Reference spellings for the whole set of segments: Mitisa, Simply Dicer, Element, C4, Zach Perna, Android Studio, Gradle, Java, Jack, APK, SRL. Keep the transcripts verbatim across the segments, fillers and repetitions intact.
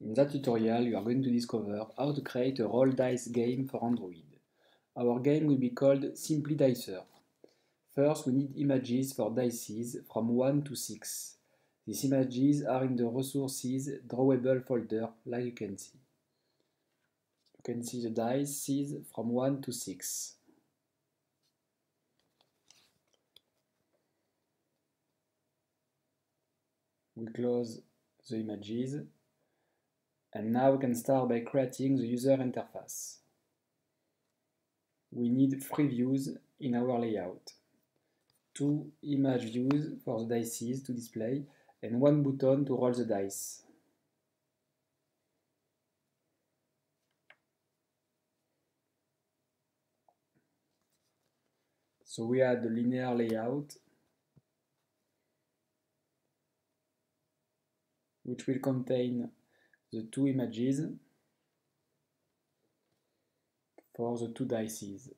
In that tutorial, you are going to discover how to create a roll dice game for Android. Our game will be called Simply Dicer. First, we need images for dices from one to six. These images are in the resources drawable folder, like you can see. You can see the dices from one to six. We close the images. And now we can start by creating the user interface. We need three views in our layout. Two image views for the dices to display and one button to roll the dice. So we add the linear layout, which will contain the two images for the two dices.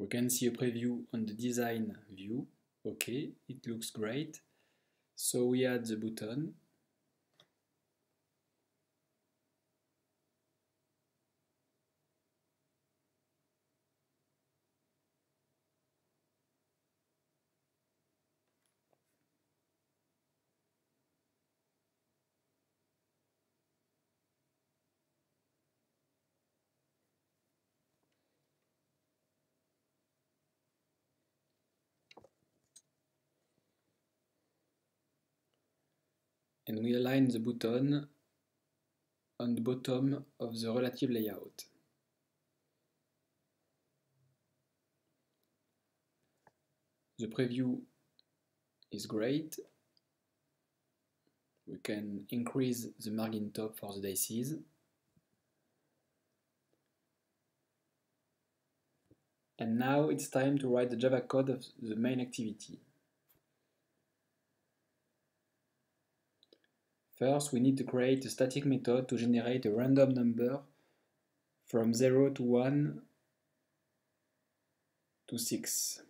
We can see a preview on the design view. Okay, it looks great. So we add the button. And we align the button on the bottom of the relative layout. The preview is great. We can increase the margin top for the dices. And now it's time to write the Java code of the main activity. First, we need to create a static method to generate a random number from zero to one to six.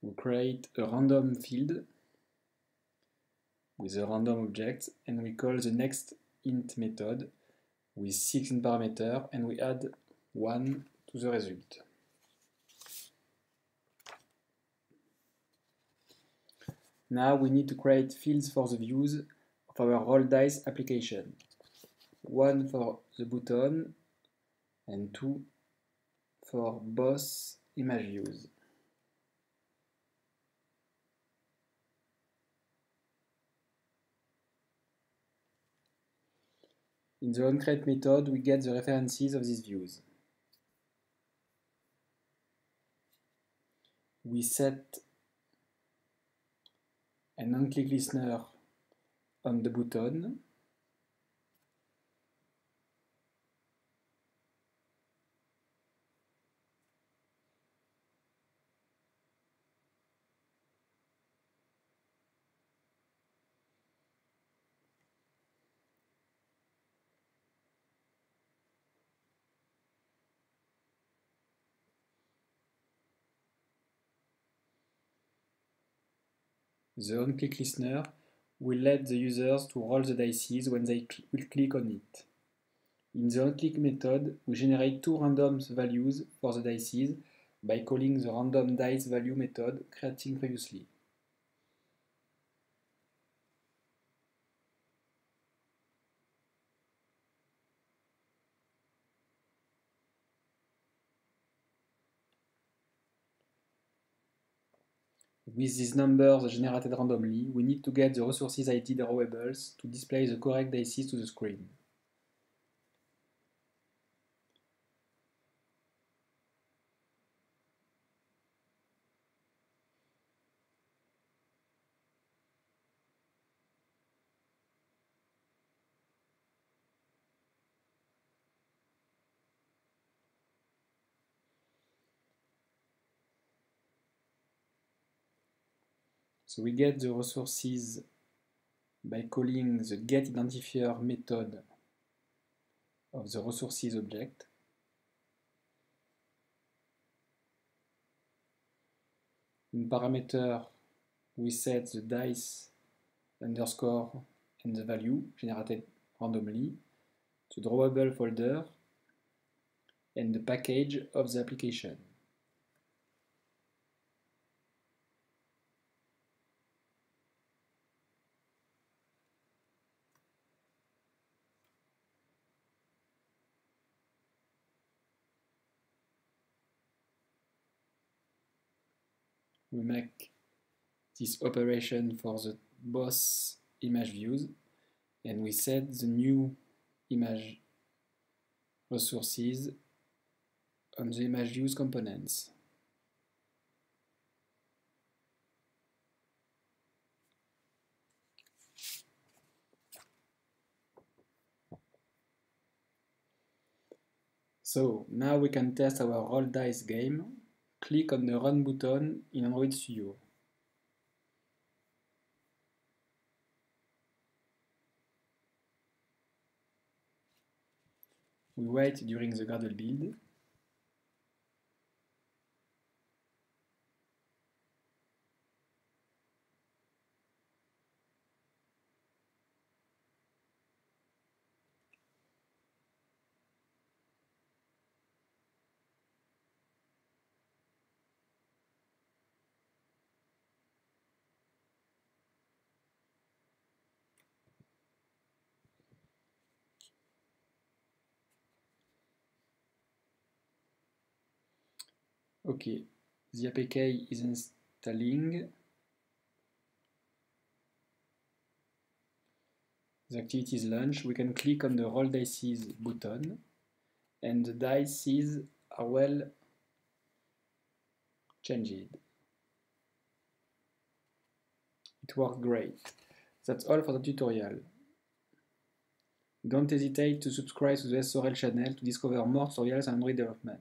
We create a random field with a random object, and we call the next int method with six in parameter, and we add one to the result. Now we need to create fields for the views of our roll dice application. One for the button and two for both image views. In the onCreate method, we get the references of these views. We set an onClick listener on the button. The onClick listener will let the users to roll the dices when they cl will click on it. In the onClick method, we generate two random values for the dices by calling the random dice value method creating previously. With these numbers generated randomly, we need to get the resources I D drawables to display the correct dice to the screen. So we get the resources by calling the getIdentifier method of the resources object. In parameter, we set the dice underscore and the value generated randomly, the drawable folder, and the package of the application. We make this operation for the both image views, and we set the new image resources on the image views components. So now we can test our roll dice game. Click on the Run button in Android Studio. We wait during the Gradle build. Okay, the A P K is installing. The activity is launched. We can click on the Roll Dices button, and the dices are well changed. It worked great. That's all for the tutorial. Don't hesitate to subscribe to the S R L channel to discover more tutorials on Android development.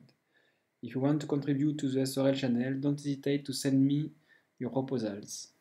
If you want to contribute to the S R L channel, don't hesitate to send me your proposals.